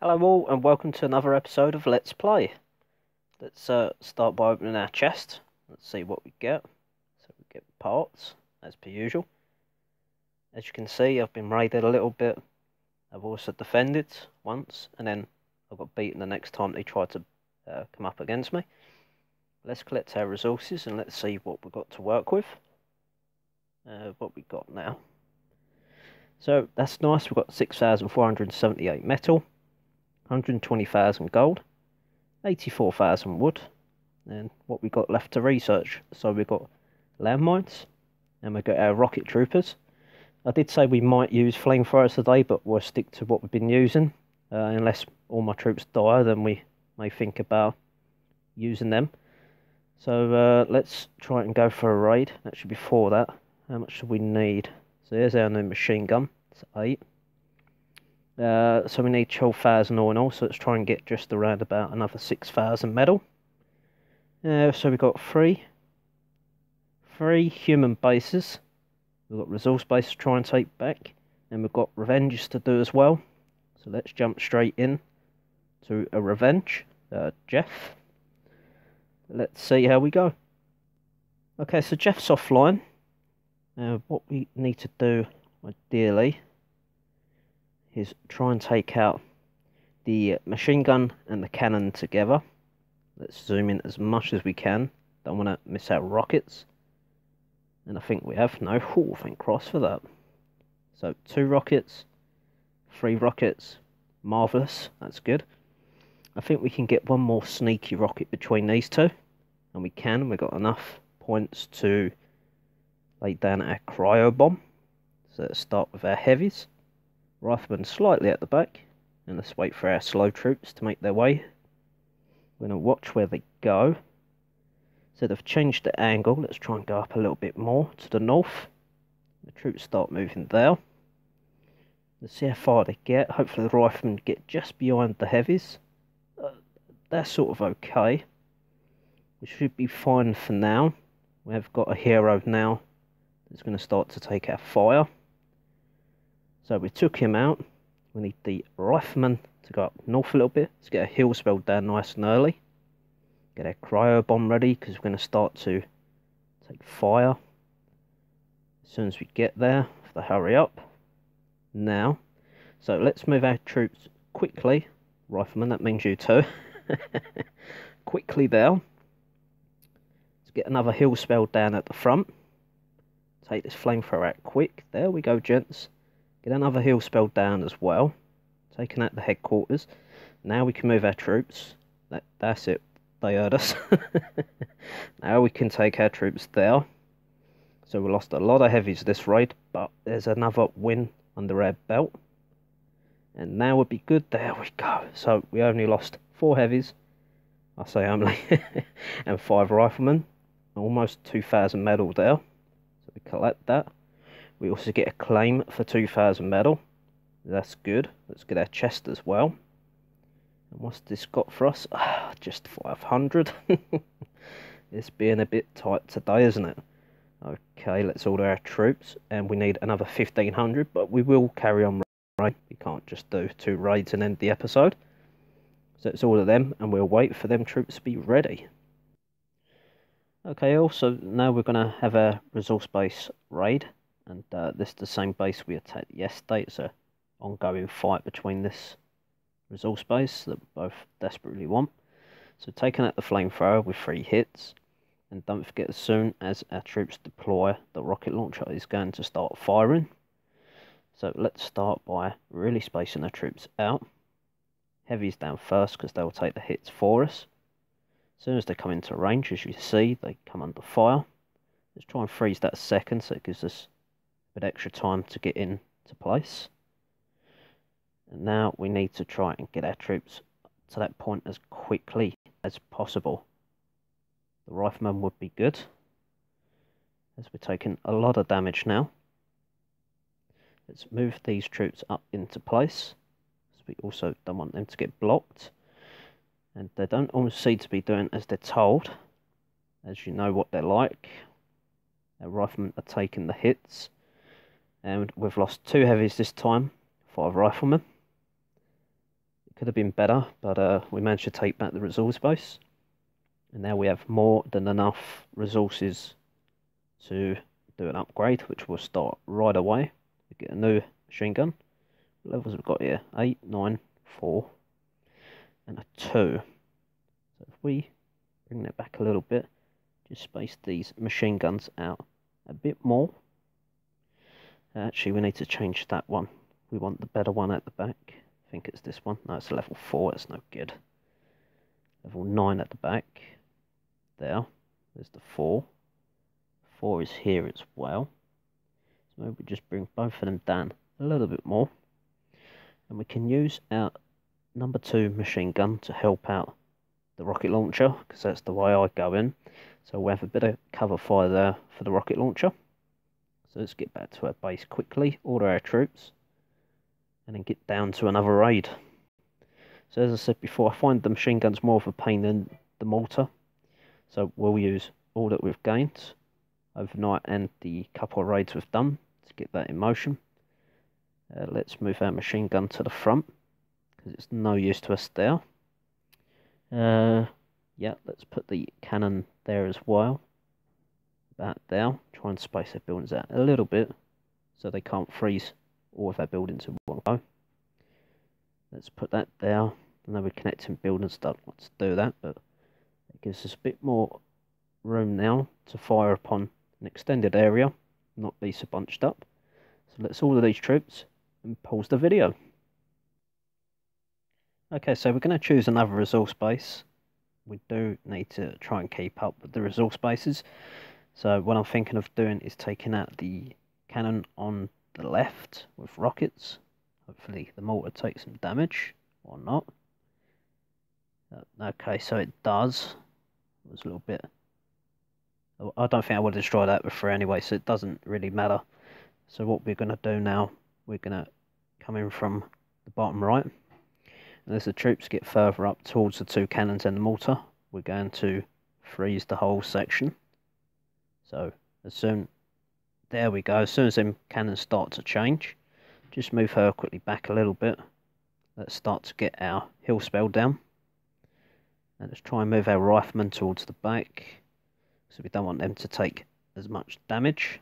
Hello all and welcome to another episode of Let's Play. Let's start by opening our chest. Let's see what we get. So we get parts, as per usual. As you can see, I've been raided a little bit. I've also defended once, and then I got beaten the next time they tried to come up against me. Let's collect our resources and let's see what we've got to work with. What we got now. So that's nice, we've got 6,478 metal. 120,000 gold, 84,000 wood, and what we got left to research. So we got landmines, and we got our rocket troopers. I did say we might use flamethrowers today, but we'll stick to what we've been using. Unless all my troops die, then we may think about using them. So let's try and go for a raid. Actually, before that, how much do we need? So here's our new machine gun. It's 8. So we need 12,000 all in all, so let's try and get just around about another 6,000 metal. So we've got three human bases. We've got resource bases to try and take back, and we've got revenges to do as well. So let's jump straight in to a revenge, Jeff. Let's see how we go. Okay, so Jeff's offline. What we need to do, ideally, is try and take out the machine gun and the cannon together. Let's zoom in as much as we can. Don't want to miss our rockets. And I think we have no. Oh, thank Christ for that. So 2 rockets, 3 rockets. Marvellous, that's good. I think we can get one more sneaky rocket between these two. And we can, we've got enough points to lay down our cryo bomb. So let's start with our heavies. Riflemen slightly at the back, and let's wait for our slow troops to make their way. We're going to watch where they go. So they've changed the angle. Let's try and go up a little bit more to the north. The troops start moving there. Let's see how far they get. Hopefully the riflemen get just behind the heavies. They're sort of okay. We should be fine for now. We've got a hero now that's going to start to take our fire. So we took him out. We need the rifleman to go up north a little bit. Let's get a hill spelled down nice and early. Get our cryo bomb ready because we're going to start to take fire as soon as we get there. Have to hurry up now. So let's move our troops quickly. Rifleman, that means you too. Quickly there. Let's get another hill spelled down at the front. Take this flamethrower out quick. There we go, gents. Get another hill spelled down as well. Taking out the headquarters. Now we can move our troops. That's it. They heard us. Now we can take our troops there. So we lost a lot of heavies this raid. But there's another win under our belt. And now we'll be good. There we go. So we only lost 4 heavies. I say only. And 5 riflemen. Almost 2,000 metal there. So we collect that. We also get a claim for 2,000 metal. That's good. Let's get our chest as well. And what's this got for us? Just 500. It's being a bit tight today, isn't it? Okay, let's order our troops. And we need another 1,500. But we will carry on raid. We can't just do 2 raids and end the episode. So let's order them. And we'll wait for them troops to be ready. Okay, also now we're going to have a resource base raid. And this is the same base we attacked yesterday. It's an ongoing fight between this resource base that we both desperately want. So taking out the flamethrower with 3 hits. And don't forget, as soon as our troops deploy, the rocket launcher is going to start firing. So let's start by really spacing our troops out. Heavies down first because they will take the hits for us. As soon as they come into range, as you see, they come under fire. Let's try and freeze that second so it gives us bit extra time to get in to place. And now we need to try and get our troops to that point as quickly as possible. The riflemen would be good as we're taking a lot of damage now. Let's move these troops up into place. So we also don't want them to get blocked. And they don't always seem to be doing as they're told, as you know what they're like. Our riflemen are taking the hits. And we've lost 2 heavies this time, 5 riflemen. Could have been better, but we managed to take back the resource base. And now we have more than enough resources to do an upgrade, which we'll start right away. We get a new machine gun. What levels we've got here? 8, 9, 4, and a 2. So if we bring that back a little bit, just space these machine guns out a bit more. Actually, we need to change that one. We want the better one at the back. I think it's this one. No, it's a level 4. That's no good. Level 9 at the back. There. There's the 4. 4 is here as well. So maybe we just bring both of them down a little bit more. And we can use our number 2 machine gun to help out the rocket launcher, because that's the way I go in. So we have a bit of cover fire there for the rocket launcher. So let's get back to our base quickly, order our troops, and then get down to another raid. So as I said before, I find the machine gun's more of a pain than the mortar. So we'll use all that we've gained overnight and the couple of raids we've done to get that in motion. Let's move our machine gun to the front, because it's no use to us there. Yeah, let's put the cannon there as well. About there. Try and space their buildings out a little bit so they can't freeze all of our buildings in one go. Let's put that there. I know we're connecting buildings, don't want to do that, but it gives us a bit more room now to fire upon an extended area, not be so bunched up. So let's order these troops and pause the video. Okay, so we're going to choose another resource base. We do need to try and keep up with the resource bases. So what I'm thinking of doing is taking out the cannon on the left with rockets. Hopefully the mortar takes some damage or not. Okay, so it does. It was a little bit... I don't think I would destroy that before anyway, so it doesn't really matter. So what we're going to do now, we're going to come in from the bottom right. And as the troops get further up towards the two cannons and the mortar, we're going to freeze the whole section. So there we go, as soon as them cannons start to change, just move her quickly back a little bit. Let's start to get our hill spell down. And let's try and move our riflemen towards the back, so we don't want them to take as much damage.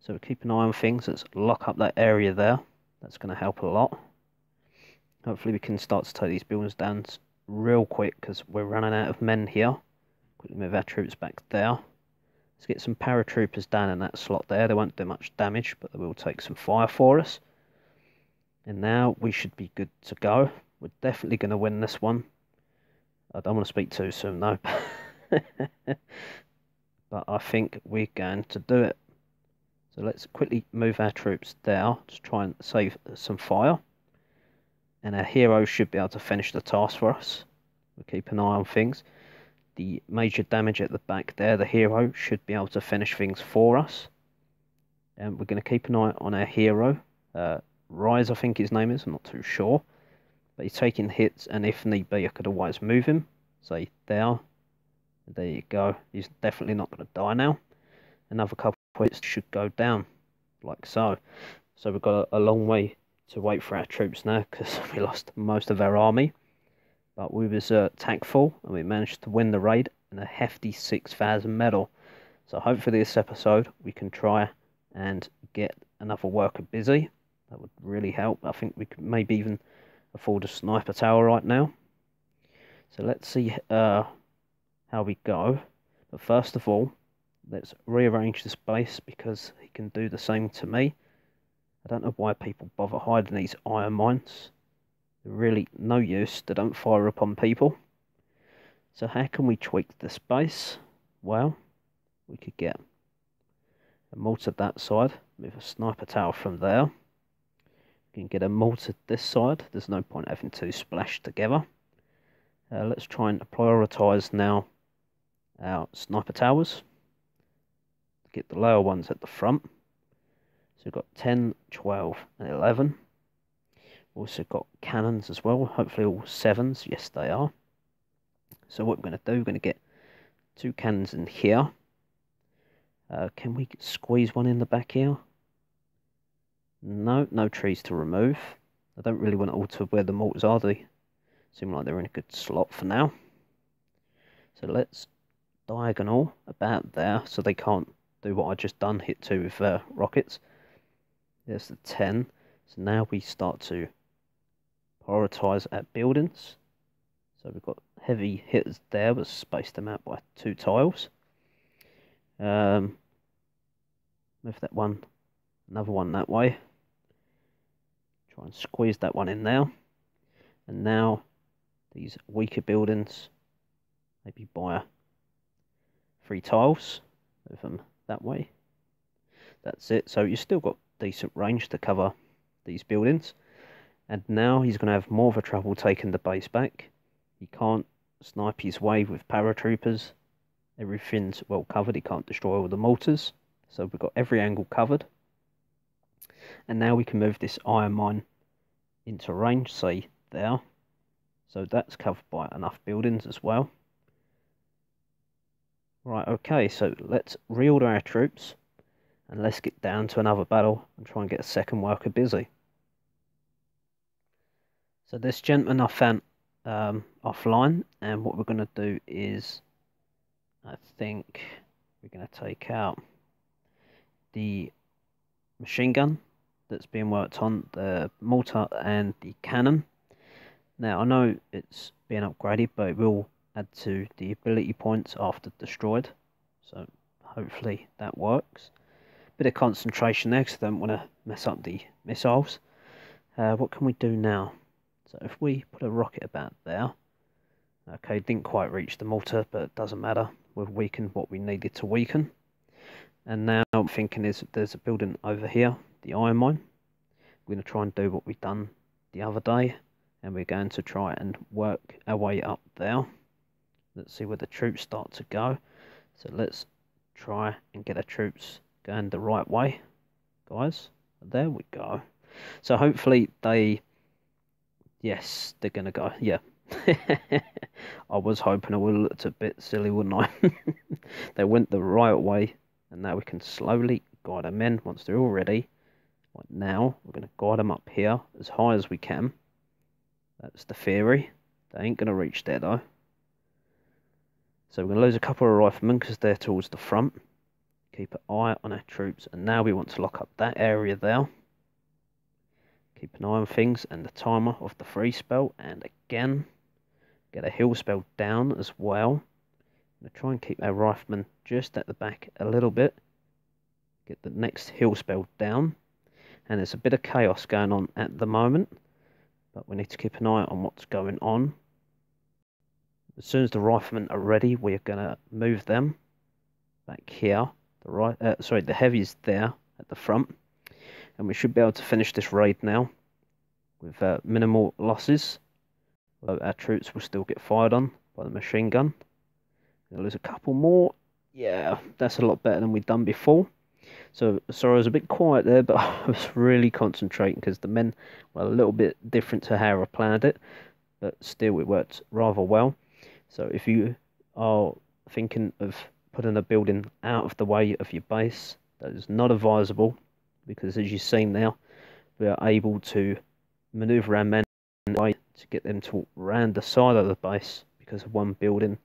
So keep an eye on things, let's lock up that area there. That's going to help a lot. Hopefully we can start to take these buildings down real quick, because we're running out of men here. Quickly move our troops back there. Let's get some paratroopers down in that slot there. They won't do much damage, but they will take some fire for us. And now we should be good to go. We're definitely going to win this one. I don't want to speak too soon though. But I think we're going to do it. So let's quickly move our troops there to try and save some fire. And our heroes should be able to finish the task for us. We'll keep an eye on things. The major damage at the back there, the hero, should be able to finish things for us. And we're going to keep an eye on our hero. Rise, I think his name is, I'm not too sure. But he's taking hits, and if need be, I could always move him. Say, there. There you go. He's definitely not going to die now. Another couple of hits should go down, like so. So we've got a long way to wait for our troops now, because we lost most of our army, but we was tactful and we managed to win the raid and a hefty 6,000 medal. So hopefully this episode we can try and get another worker busy. That would really help. I think we could maybe even afford a sniper tower right now. So let's see how we go. But first of all, let's rearrange this base, because he can do the same to me. I don't know why people bother hiding these iron mines. They're really no use, they don't fire upon people. So how can we tweak the space? Well, we could get a mortar that side, move a sniper tower from there. We can get a mortar this side, there's no point having two splashed together. Let's try and prioritise now our sniper towers. Get the lower ones at the front. So we've got 10, 12 and 11. Also got cannons as well, hopefully all 7s, yes they are. So what we're going to do, we're going to get 2 cannons in here. Can we squeeze one in the back here? No, no trees to remove. I don't really want to alter where the malts are. They seem like they're in a good slot for now. So let's diagonal about there so they can't do what I just done, hit 2 with rockets. There's the 10. So now we start to prioritise our buildings. So we've got heavy hitters there, but spaced them out by 2 tiles. Move that one, another one that way. Try and squeeze that one in there. And now these weaker buildings, maybe by 3 tiles. Move them that way. That's it. So you've still got decent range to cover these buildings. And now he's going to have more of a trouble taking the base back. He can't snipe his way with paratroopers. Everything's well covered. He can't destroy all the mortars. So we've got every angle covered. And now we can move this iron mine into range, say there. So that's covered by enough buildings as well. Right, okay, so let's reorder our troops and let's get down to another battle and try and get a second worker busy. So this gentleman I found offline, and what we're going to do is, I think we're going to take out the machine gun that's being worked on, the mortar and the cannon. Now I know it's being upgraded, but it will add to the ability points after destroyed, so hopefully that works. Bit of concentration there because I don't want to mess up the missiles. What can we do now? So if we put a rocket about there, okay, didn't quite reach the mortar, but it doesn't matter, we've weakened what we needed to weaken. And now I'm thinking is there's a building over here, the iron mine. We're going to try and do what we've done the other day, and we're going to try and work our way up there. Let's see where the troops start to go. So let's try and get our troops going the right way, guys. There we go. So hopefully they, yes, they're going to go, yeah. I was hoping I would have looked a bit silly, wouldn't I? They went the right way, and now we can slowly guide them in once they're all ready. Right now, we're going to guide them up here as high as we can. That's the theory. They ain't going to reach there, though. So we're going to lose a couple of riflemen because they're towards the front. Keep an eye on our troops. And now we want to lock up that area there. Keep an eye on things and the timer of the free spell. And again, get a heal spell down as well. I'm going to try and keep our riflemen just at the back a little bit. Get the next heal spell down. And there's a bit of chaos going on at the moment, but we need to keep an eye on what's going on. As soon as the riflemen are ready, we are going to move them back here. The heavy's there at the front. And we should be able to finish this raid now with minimal losses. Although our troops will still get fired on by the machine gun. We'll lose a couple more. Yeah, that's a lot better than we've done before. So, sorry I was a bit quiet there, but I was really concentrating because the men were a little bit different to how I planned it. But still, it worked rather well. So if you are thinking of putting a building out of the way of your base, that is not advisable, because as you've seen now, we are able to manoeuvre our men to get them to walk round the side of the base, because one building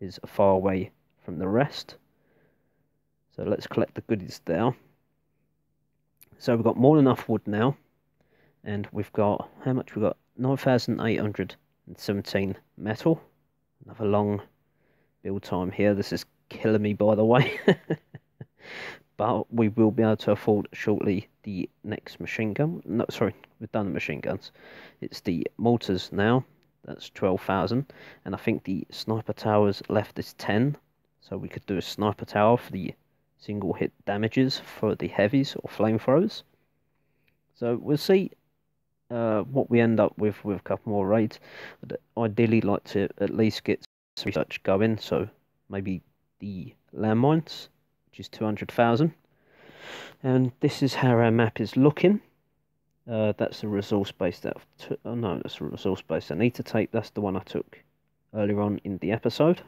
is far away from the rest. So let's collect the goodies there. So we've got more than enough wood now, and we've got, how much we've got? 9,817 metal. Another long build time here. This is killing me, by the way. But we will be able to afford shortly the next machine gun. No, sorry, we've done the machine guns. It's the mortars now. That's 12,000. And I think the sniper towers left is 10. So we could do a sniper tower for the single hit damages for the heavies or flamethrowers. So we'll see what we end up with a couple more raids. I'd ideally like to at least get some research going, so maybe the landmines, which is 200,000. And this is how our map is looking. That's the resource base that I've that's the resource base I need to take. That's the one I took earlier on in the episode.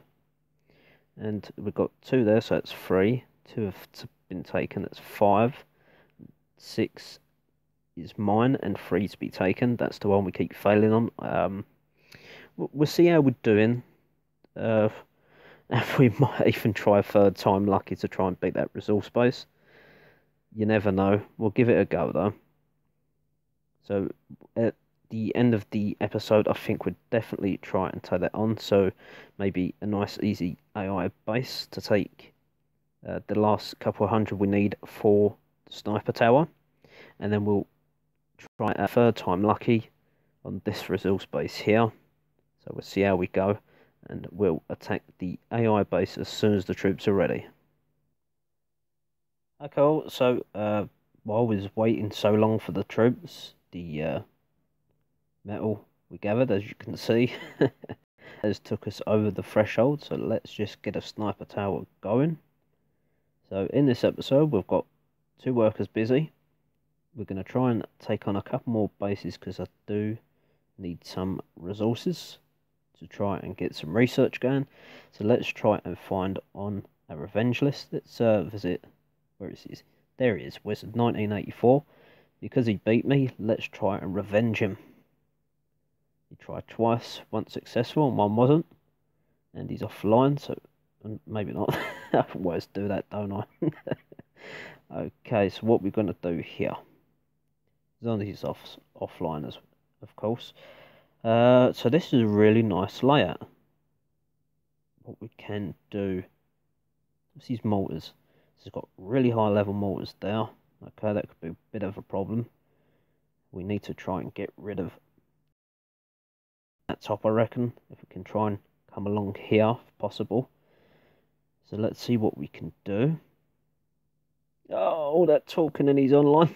And we've got 2 there, so it's 3. 2 have been taken, that's 5. 6 is mine and free to be taken. That's the one we keep failing on. We'll see how we're doing. And we might even try a third time lucky to try and beat that resource base. You never know. We'll give it a go, though. So at the end of the episode, I think we'd definitely try and take that on. So maybe a nice, easy AI base to take the last couple of hundred we need for the sniper tower. And then we'll try a third time lucky on this resource base here. So we'll see how we go. And we'll attack the AI base as soon as the troops are ready. Okay, so while I was waiting so long for the troops, the metal we gathered, as you can see, has took us over the threshold. So let's just get a sniper tower going. So in this episode, we've got two workers busy. We're going to try and take on a couple more bases because I do need some resources to try and get some research going. So let's try and find on a revenge list. Let's visit, where is he? There he is, Wizard 1984. Because he beat me, let's try and revenge him. He tried twice, one successful and one wasn't. And he's offline, so maybe not. I always do that, don't I? Okay, so what we're going to do here. As long as he's offline, as of course. So this is a really nice layout. What we can do, what's these mortars? This has got really high level mortars there. Okay, that could be a bit of a problem. We need to try and get rid of that top, I reckon, if we can try and come along here if possible. So let's see what we can do. Oh, all that talking and he's online.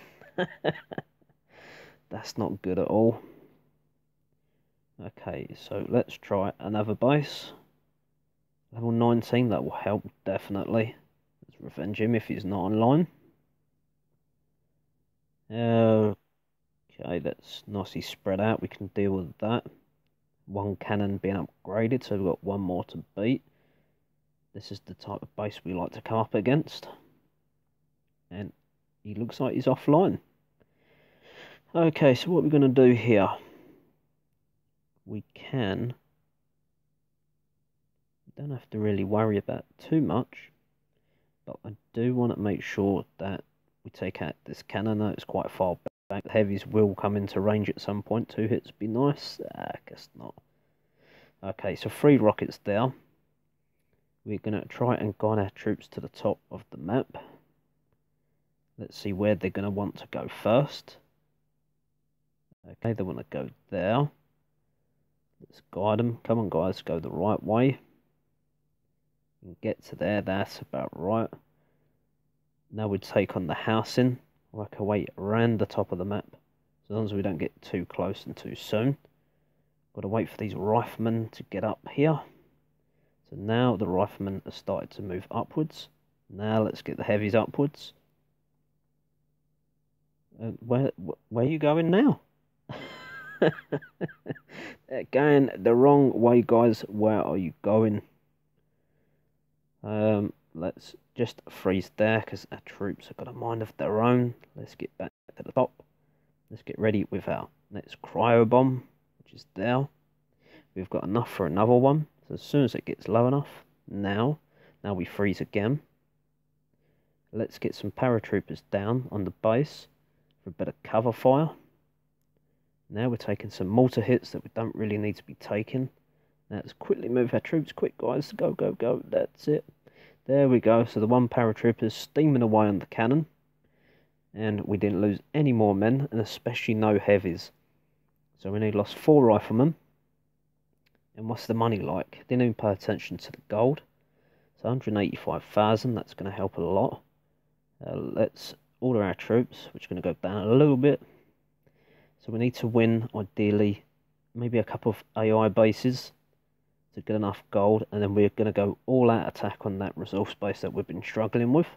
That's not good at all. Okay, so let's try another base. Level 19, that will help, definitely. Let's revenge him if he's not online. Okay, that's nicely spread out. We can deal with that. One cannon being upgraded, so we've got one more to beat. This is the type of base we like to come up against. And he looks like he's offline. Okay, so what we're going to do here... we can, don't have to really worry about too much, but I do want to make sure that we take out this cannon. It's quite far back. The heavies will come into range at some point. 2 hits would be nice. I guess not. Okay, so 3 rockets there. We're going to try and guide our troops to the top of the map. Let's see where they're going to want to go first. Okay, they want to go there. Let's guide them. Come on, guys, go the right way. And get to there, that's about right. Now we take on the housing. Work our way around the top of the map. As long as we don't get too close and too soon. Got to wait for these riflemen to get up here. So now the riflemen have started to move upwards. Now let's get the heavies upwards. Where are you going now? Going the wrong way, guys. Where are you going? Let's just freeze there because our troops have got a mind of their own. Let's get back to the top. Let's get ready with our next cryo bomb, which is there. We've got enough for another one. So as soon as it gets low enough, now we freeze again. Let's get some paratroopers down on the base for a bit of cover fire. Now we're taking some mortar hits that we don't really need to be taking. Now let's quickly move our troops. Quick, guys. Go, go, go. That's it. There we go. So the one paratrooper is steaming away on the cannon. And we didn't lose any more men, and especially no heavies. So we only lost 4 riflemen. And what's the money like? Didn't even pay attention to the gold. So 185,000. That's going to help a lot. Let's order our troops, which are going to go down a little bit. So we need to win, ideally, maybe a couple of AI bases to get enough gold. And then we're going to go all-out attack on that resource base that we've been struggling with.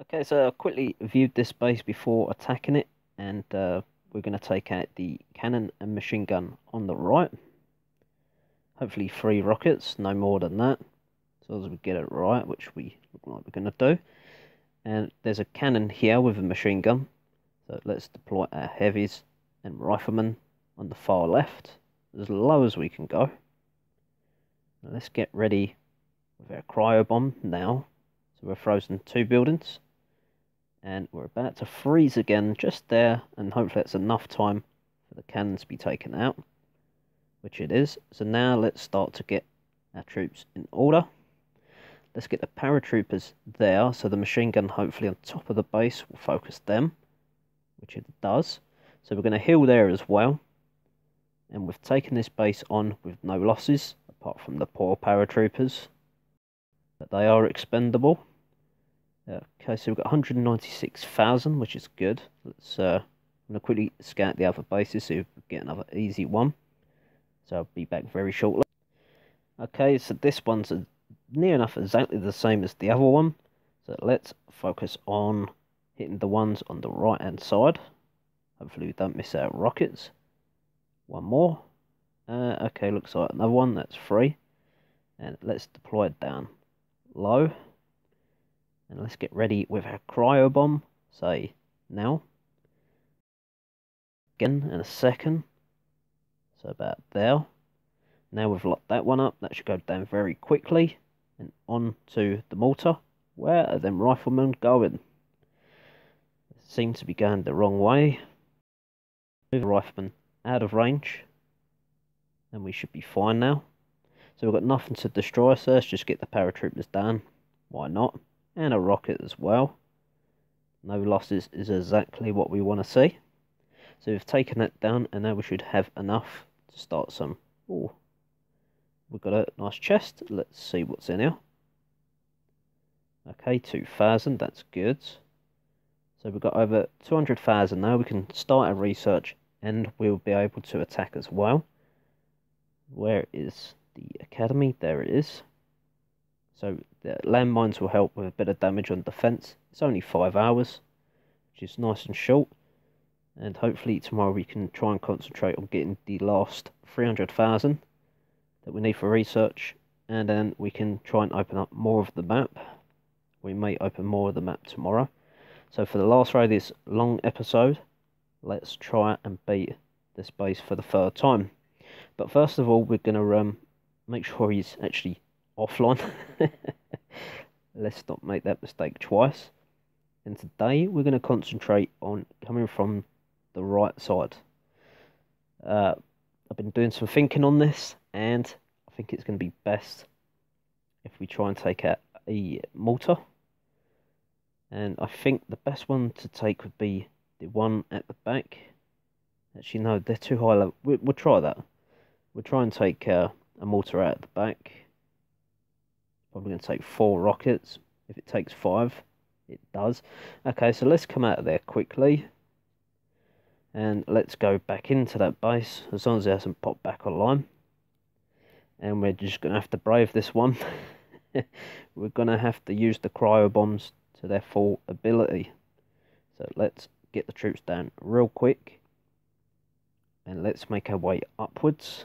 Okay, so I quickly viewed this base before attacking it. And we're going to take out the cannon and machine gun on the right. Hopefully 3 rockets, no more than that. As long as we get it right, which we look like we're going to do. And there's a cannon here with a machine gun. So let's deploy our heavies and riflemen on the far left, as low as we can go. Now let's get ready with our cryobomb now. So we're frozen two buildings. And we're about to freeze again just there, and hopefully that's enough time for the cannons to be taken out, which it is. So now let's start to get our troops in order. Let's get the paratroopers there, so the machine gun hopefully on top of the base will focus them, which it does. So we're going to heal there as well, and we've taken this base on with no losses, apart from the poor paratroopers, but they are expendable. Okay, so we've got 196,000, which is good. Let's I'm going to quickly scout the other bases so we get another easy one. So I'll be back very shortly. Okay, so this one's near enough exactly the same as the other one. So let's focus on hitting the ones on the right hand side. Hopefully we don't miss our rockets. One more. Okay, looks like another one. That's free. And let's deploy it down low. And let's get ready with our cryobomb, say, now. Again, in a second. So about there. Now we've locked that one up. That should go down very quickly. And on to the mortar. Where are them riflemen going? They seem to be going the wrong way. Move the riflemen out of range. And we should be fine now. So we've got nothing to destroy, so let's just get the paratroopers down. Why not? And a rocket as well. No losses is exactly what we want to see. So we've taken that down, and now we should have enough to start some. Oh, we've got a nice chest. Let's see what's in here. Okay, 2,000, that's good. So we've got over 200,000 now. We can start our research, and we'll be able to attack as well. Where is the academy? There it is. So the landmines will help with a bit of damage on defence. It's only 5 hours, which is nice and short. And hopefully tomorrow we can try and concentrate on getting the last 300,000 that we need for research. And then we can try and open up more of the map. We may open more of the map tomorrow. So for the last row of this long episode, let's try and beat this base for the third time. But first of all, we're going to make sure he's actually offline. Let's not make that mistake twice. And today we're going to concentrate on coming from the right side. I've been doing some thinking on this, and I think it's going to be best if we try and take out a mortar. And I think the best one to take would be the one at the back. Actually no, they're too high level. We'll try that. We'll try and take a mortar out at the back. Probably going to take 4 rockets. If it takes 5, it does. Okay, so let's come out of there quickly. And let's go back into that base, as long as it hasn't popped back online. And we're just going to have to brave this one. We're going to have to use the cryobombs to their full ability. So let's get the troops down real quick. And let's make our way upwards.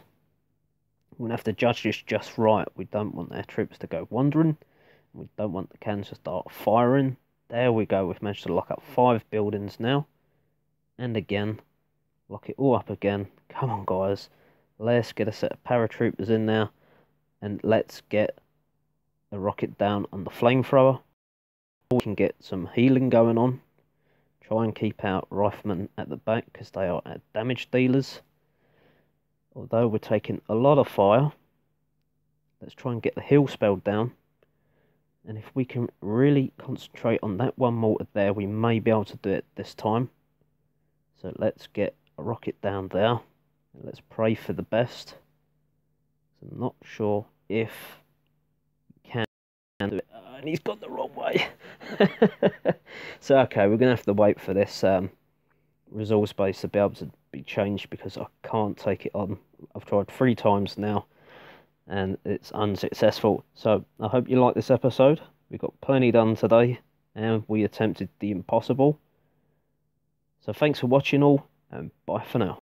We'll have to judge this just right. We don't want our troops to go wandering. We don't want the cannons to start firing. There we go. We've managed to lock up 5 buildings now. And again. Lock it all up again. Come on, guys. Let's get a set of paratroopers in there. And let's get the rocket down on the flamethrower. We can get some healing going on. Try and keep our riflemen at the back, because they are our damage dealers. Although we're taking a lot of fire, let's try and get the heal spell down. And if we can really concentrate on that one mortar there, we may be able to do it this time. So let's get a rocket down there. And let's pray for the best. I'm not sure if we can do it. Oh, and he's gone the wrong way. So okay, we're going to have to wait for this resource base to be able to be changed, because I can't take it on. I've tried 3 times now and it's unsuccessful. So I hope you like this episode. We got plenty done today, and we attempted the impossible. So thanks for watching all, and bye for now.